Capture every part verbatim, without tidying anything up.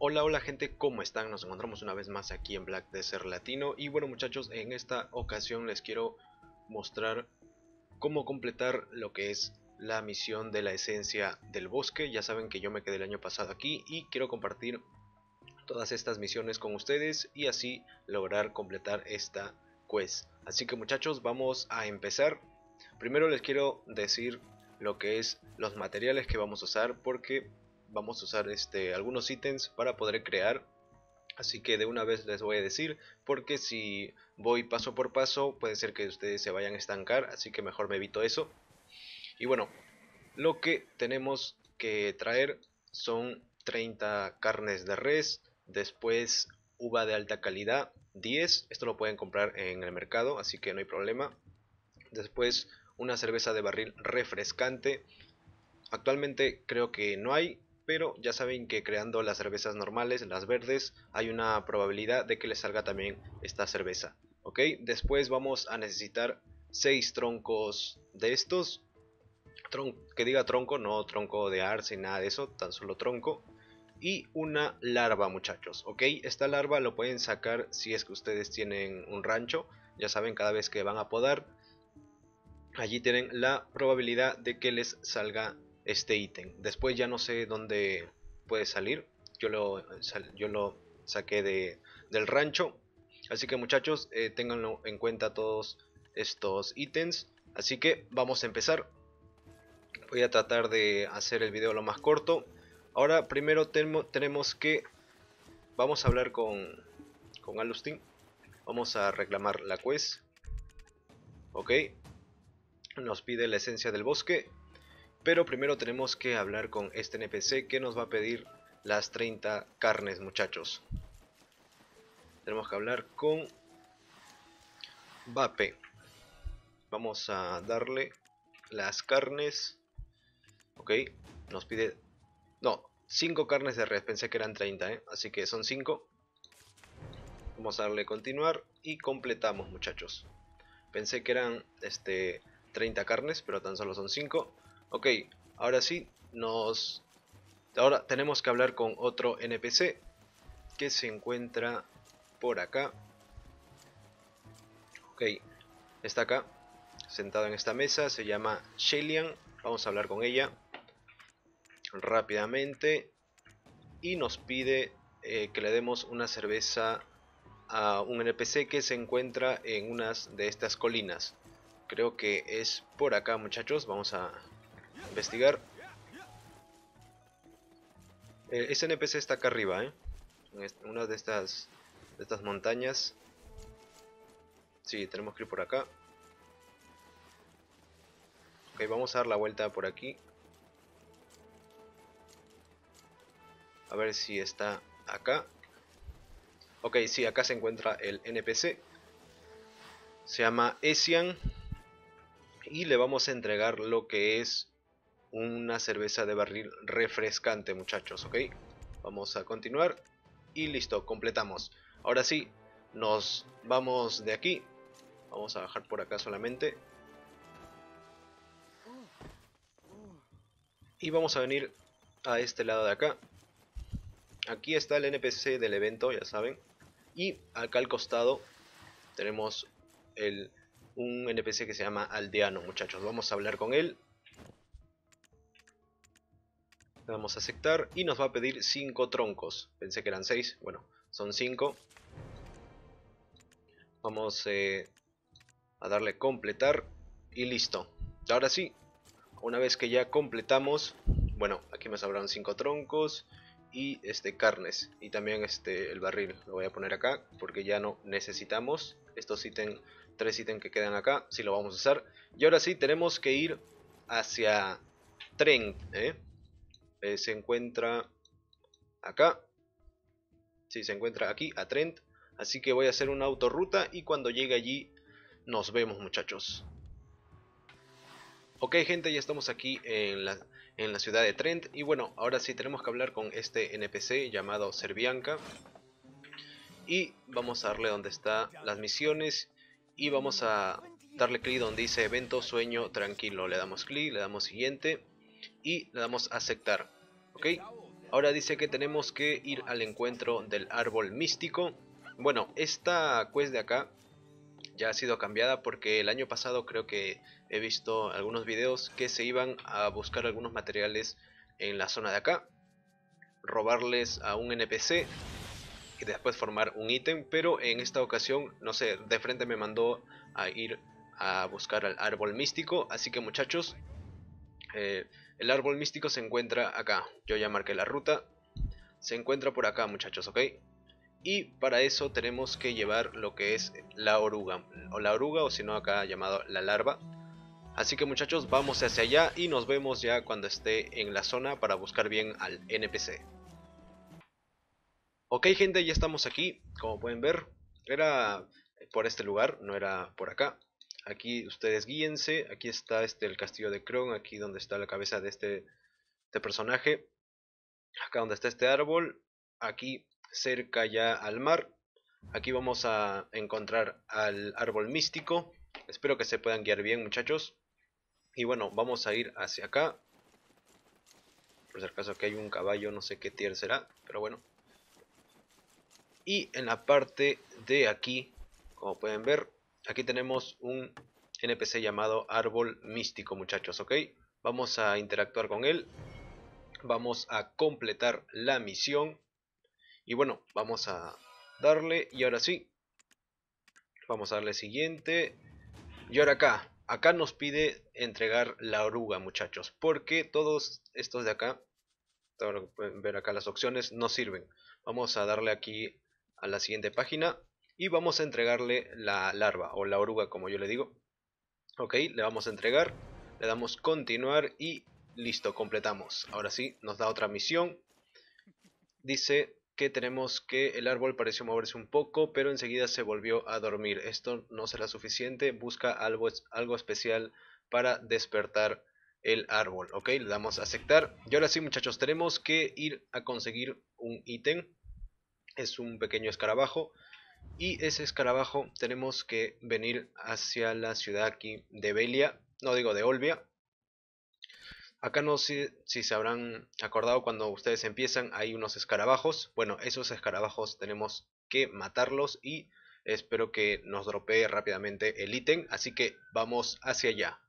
Hola, hola gente, ¿cómo están? Nos encontramos una vez más aquí en Black Desert Latino. Y bueno muchachos, en esta ocasión les quiero mostrar cómo completar lo que es la misión de la esencia del bosque. Ya saben que yo me quedé el año pasado aquí y quiero compartir todas estas misiones con ustedes y así lograr completar esta quest. Así que muchachos, vamos a empezar. Primero les quiero decir lo que es los materiales que vamos a usar, porque vamos a usar este, algunos ítems para poder crear. Así que de una vez les voy a decir, porque si voy paso por paso puede ser que ustedes se vayan a estancar, así que mejor me evito eso. Y bueno, lo que tenemos que traer son treinta carnes de res, después uva de alta calidad diez, esto lo pueden comprar en el mercado, así que no hay problema. Después una cerveza de barril refrescante, actualmente creo que no hay, pero ya saben que creando las cervezas normales, las verdes, hay una probabilidad de que les salga también esta cerveza. Ok, después vamos a necesitar seis troncos de estos. Tron que diga tronco, no tronco de arce, nada de eso, tan solo tronco. Y una larva muchachos, ok, esta larva lo pueden sacar si es que ustedes tienen un rancho. Ya saben, cada vez que van a podar, allí tienen la probabilidad de que les salga este ítem. Después ya no sé dónde puede salir. Yo lo, yo lo saqué de, del rancho. Así que muchachos, eh, ténganlo en cuenta todos estos ítems. Así que vamos a empezar. Voy a tratar de hacer el video lo más corto. Ahora primero tenmo, tenemos que... Vamos a hablar con, con Alustin. Vamos a reclamar la quest. Ok. Nos pide la esencia del bosque. Pero primero tenemos que hablar con este N P C que nos va a pedir las treinta carnes muchachos. Tenemos que hablar con Vape. Vamos a darle las carnes. Ok, nos pide... No, cinco carnes de res, pensé que eran treinta, ¿eh? Así que son cinco. Vamos a darle continuar y completamos muchachos. Pensé que eran este, treinta carnes, pero tan solo son cinco. Ok, ahora sí, nos... ahora tenemos que hablar con otro N P C que se encuentra por acá. Ok, está acá, sentado en esta mesa, se llama Shelian. Vamos a hablar con ella rápidamente. Y nos pide eh, que le demos una cerveza a un N P C que se encuentra en una de estas colinas. Creo que es por acá muchachos, vamos a... investigar. eh, Ese N P C está acá arriba, ¿eh? En una de estas, de estas montañas. Sí, tenemos que ir por acá. Ok, vamos a dar la vuelta por aquí. A ver si está acá. Ok, sí, acá se encuentra el N P C. Se llama Esian. Y le vamos a entregar lo que es una cerveza de barril refrescante muchachos, ok. Vamos a continuar y listo, completamos. Ahora sí, nos vamos de aquí. Vamos a bajar por acá solamente. Y vamos a venir a este lado de acá. Aquí está el N P C del evento, ya saben. Y acá al costado tenemos el, un N P C que se llama Aldeano muchachos. Vamos a hablar con él. Le vamos a aceptar y nos va a pedir cinco troncos. Pensé que eran seis, bueno, son cinco. Vamos eh, a darle completar y listo. Ahora sí, una vez que ya completamos, bueno, aquí me sobraron cinco troncos y este, carnes. Y también este, el barril lo voy a poner acá porque ya no necesitamos estos ítems, tres ítems que quedan acá, si lo vamos a usar. Y ahora sí, tenemos que ir hacia Trent, ¿eh? Eh, se encuentra acá. Sí, se encuentra aquí, a Trent. Así que voy a hacer una autorruta y cuando llegue allí nos vemos muchachos. Ok gente, ya estamos aquí en la, en la ciudad de Trent. Y bueno, ahora sí tenemos que hablar con este N P C llamado Serbianca. Y vamos a darle donde está las misiones. Y vamos a darle clic donde dice evento, sueño, tranquilo. Le damos clic, le damos siguiente. Y le damos aceptar, ok. Ahora dice que tenemos que ir al encuentro del árbol místico. Bueno, esta quest de acá ya ha sido cambiada porque el año pasado creo que he visto algunos videos que se iban a buscar algunos materiales en la zona de acá, robarles a un N P C y después formar un ítem, pero en esta ocasión, no sé, de frente me mandó a ir a buscar al árbol místico. Así que muchachos, eh, el árbol místico se encuentra acá. Yo ya marqué la ruta, se encuentra por acá muchachos, ok. Y para eso tenemos que llevar lo que es la oruga, o la oruga, o si no acá llamado la larva. Así que muchachos, vamos hacia allá y nos vemos ya cuando esté en la zona para buscar bien al N P C. Ok gente, ya estamos aquí, como pueden ver, era por este lugar, no era por acá. Aquí ustedes guíense, aquí está este el castillo de Kron, aquí donde está la cabeza de este, este personaje. Acá donde está este árbol, aquí cerca ya al mar. Aquí vamos a encontrar al árbol místico, espero que se puedan guiar bien muchachos. Y bueno, vamos a ir hacia acá. Por si acaso que hay un caballo, no sé qué tier será, pero bueno. Y en la parte de aquí, como pueden ver, aquí tenemos un N P C llamado Árbol Místico, muchachos, ¿ok? Vamos a interactuar con él, vamos a completar la misión. Y bueno, vamos a darle, y ahora sí, vamos a darle siguiente. Y ahora acá, acá nos pide entregar la oruga, muchachos, porque todos estos de acá, todo lo que pueden ver acá, las opciones no sirven. Vamos a darle aquí a la siguiente página y vamos a entregarle la larva o la oruga, como yo le digo. Ok, le vamos a entregar, le damos continuar y listo, completamos. Ahora sí, nos da otra misión. Dice que tenemos que el árbol pareció moverse un poco, pero enseguida se volvió a dormir. Esto no será suficiente, busca algo, algo especial para despertar el árbol. Ok, le damos a aceptar. Y ahora sí muchachos, tenemos que ir a conseguir un ítem. Es un pequeño escarabajo, y ese escarabajo tenemos que venir hacia la ciudad aquí de Velia, no digo de Olvia. Acá no sé si se habrán acordado, cuando ustedes empiezan hay unos escarabajos. Bueno, esos escarabajos tenemos que matarlos y espero que nos dropee rápidamente el ítem, así que vamos hacia allá.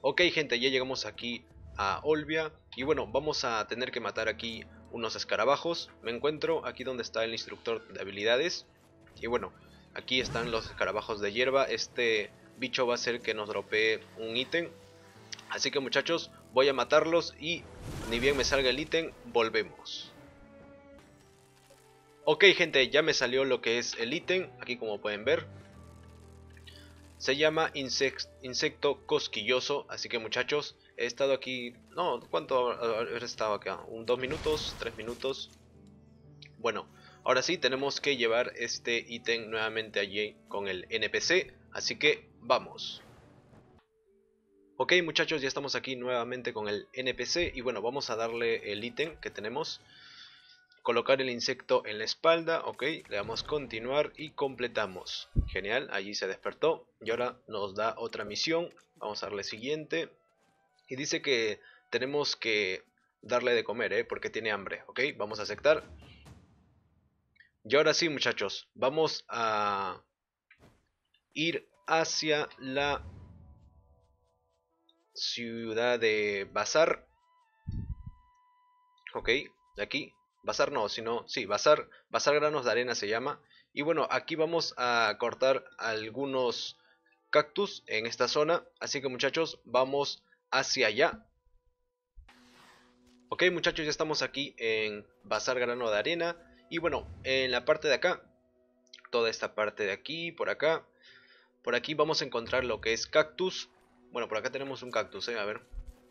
Ok gente, ya llegamos aquí a Olvia y bueno, vamos a tener que matar aquí unos escarabajos. Me encuentro aquí donde está el instructor de habilidades y bueno, aquí están los escarabajos de hierba. Este bicho va a hacer que nos dropee un ítem, así que muchachos, voy a matarlos y ni bien me salga el ítem, volvemos. Ok gente, ya me salió lo que es el ítem, aquí como pueden ver. Se llama insecto cosquilloso, así que muchachos, he estado aquí, no, ¿cuánto he estado acá? ¿Un dos minutos? ¿Tres minutos? Bueno, ahora sí tenemos que llevar este ítem nuevamente allí con el N P C, así que vamos. Ok muchachos, ya estamos aquí nuevamente con el N P C y bueno, vamos a darle el ítem que tenemos. Colocar el insecto en la espalda, ok, le damos continuar y completamos. Genial, allí se despertó y ahora nos da otra misión, vamos a darle siguiente. Y dice que tenemos que darle de comer, ¿eh? Porque tiene hambre, ok, vamos a aceptar. Y ahora sí muchachos, vamos a ir hacia la ciudad de Bazar. Ok, aquí Bazar no, sino, sí, Bazar, Bazar Granos de Arena se llama. Y bueno, aquí vamos a cortar algunos cactus en esta zona. Así que muchachos, vamos hacia allá. Ok muchachos, ya estamos aquí en Bazar Grano de Arena. Y bueno, en la parte de acá, toda esta parte de aquí, por acá, por aquí vamos a encontrar lo que es cactus. Bueno, por acá tenemos un cactus, eh, a ver.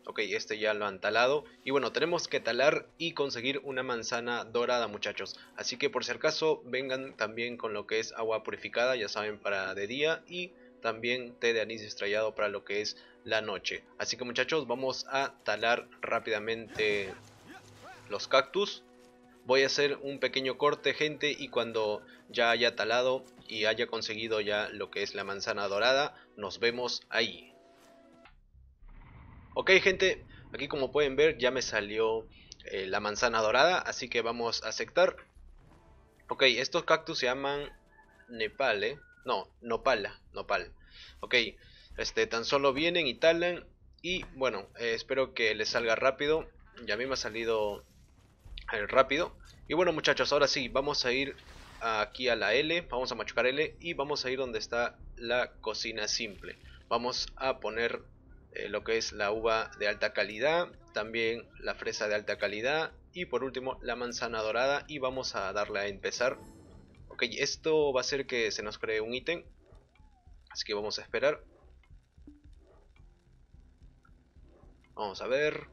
Ok, este ya lo han talado. Y bueno, tenemos que talar y conseguir una manzana dorada, muchachos. Así que por si acaso, vengan también con lo que es agua purificada, ya saben, para de día. Y también té de anís estrellado para lo que es la noche. Así que muchachos, vamos a talar rápidamente los cactus. Voy a hacer un pequeño corte, gente. Y cuando ya haya talado y haya conseguido ya lo que es la manzana dorada, nos vemos ahí. Ok gente, Aquí, como pueden ver, ya me salió eh, la manzana dorada, así que vamos a aceptar. Ok, estos cactus se llaman Nepal, ¿eh? No, Nopala, Nopal. Ok, este, tan solo vienen y talan. Y bueno, eh, espero que les salga rápido. Ya a mí me ha salido eh, rápido. Y bueno, muchachos, ahora sí, vamos a ir aquí a la L. Vamos a machucar L y vamos a ir donde está la cocina simple. Vamos a poner eh, lo que es la uva de alta calidad, también la fresa de alta calidad y por último la manzana dorada, y vamos a darle a empezar. Ok, esto va a hacer que se nos cree un ítem, así que vamos a esperar. Vamos a ver.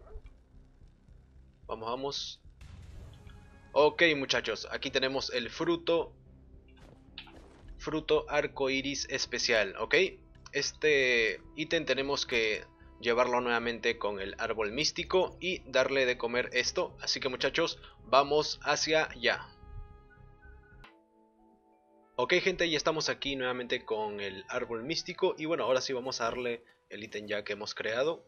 Vamos, vamos. Ok, muchachos, aquí tenemos el fruto Fruto arco iris especial. Ok, este ítem tenemos que llevarlo nuevamente con el árbol místico y darle de comer esto. Así que, muchachos, vamos hacia allá. Ok, gente, ya estamos aquí nuevamente con el árbol místico. Y bueno, ahora sí vamos a darle el ítem ya que hemos creado.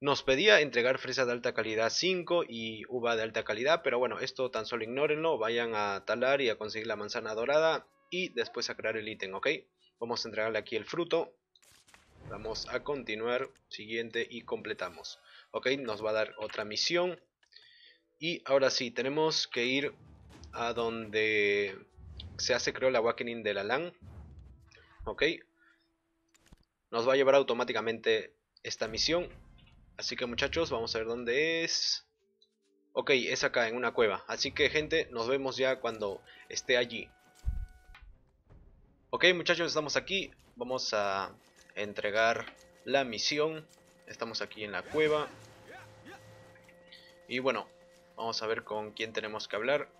Nos pedía entregar fresa de alta calidad cinco y uva de alta calidad, pero bueno, esto tan solo ignórenlo, vayan a talar y a conseguir la manzana dorada y después a crear el ítem, ¿ok? Vamos a entregarle aquí el fruto, vamos a continuar, siguiente y completamos. Ok, nos va a dar otra misión y ahora sí, tenemos que ir a donde se hace, creo, el awakening de la LAN, ¿ok? Nos va a llevar automáticamente esta misión. Así que, muchachos, vamos a ver dónde es. Ok, es acá en una cueva. Así que, gente, nos vemos ya cuando esté allí. Ok, muchachos, estamos aquí. Vamos a entregar la misión. Estamos aquí en la cueva. Y bueno, vamos a ver con quién tenemos que hablar.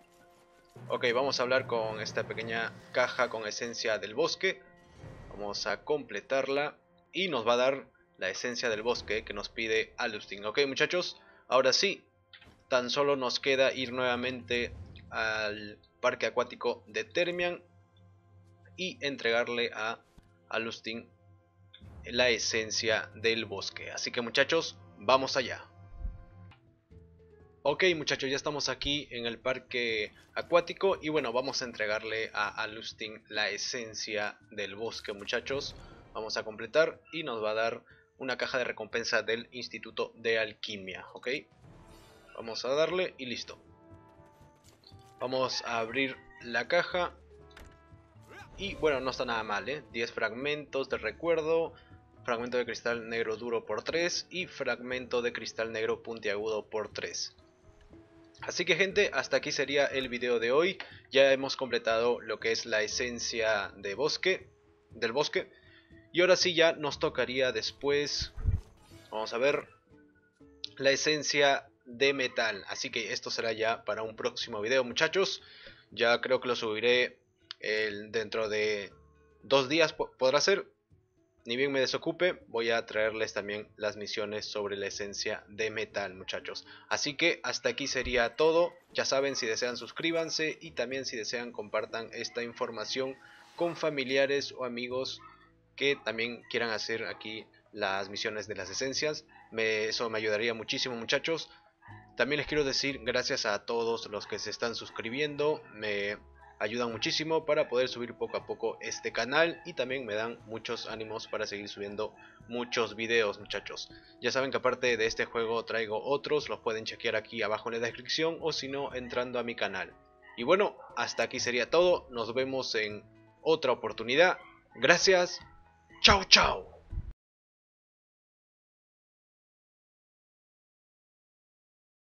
Ok, vamos a hablar con esta pequeña caja con esencia del bosque. Vamos a completarla y nos va a dar la esencia del bosque que nos pide Alustin. Ok, muchachos, ahora sí, tan solo nos queda ir nuevamente al parque acuático de Termian y entregarle a Alustin la esencia del bosque. Así que, muchachos, vamos allá. Ok, muchachos, ya estamos aquí en el parque acuático y bueno, vamos a entregarle a Alustin la esencia del bosque, muchachos. Vamos a completar y nos va a dar una caja de recompensa del Instituto de Alquimia, ¿ok? Vamos a darle y listo. Vamos a abrir la caja. Y bueno, no está nada mal, ¿eh? diez fragmentos de recuerdo, fragmento de cristal negro duro por tres y fragmento de cristal negro puntiagudo por tres. Así que, gente, hasta aquí sería el video de hoy. Ya hemos completado lo que es la esencia de bosque, del bosque. Y ahora sí ya nos tocaría después, vamos a ver, la esencia de metal. Así que esto será ya para un próximo video, muchachos. Ya creo que lo subiré el, dentro de dos días, podrá ser. Ni bien me desocupe, voy a traerles también las misiones sobre la esencia de metal, muchachos. Así que hasta aquí sería todo. Ya saben, si desean suscríbanse y también si desean compartan esta información con familiares o amigos que también quieran hacer aquí las misiones de las esencias. Me, eso me ayudaría muchísimo, muchachos. También les quiero decir gracias a todos los que se están suscribiendo. Me ayudan muchísimo para poder subir poco a poco este canal. Y también me dan muchos ánimos para seguir subiendo muchos videos, muchachos. Ya saben que aparte de este juego traigo otros. Los pueden chequear aquí abajo en la descripción o si no entrando a mi canal. Y bueno, hasta aquí sería todo. Nos vemos en otra oportunidad. Gracias. Chao, chao.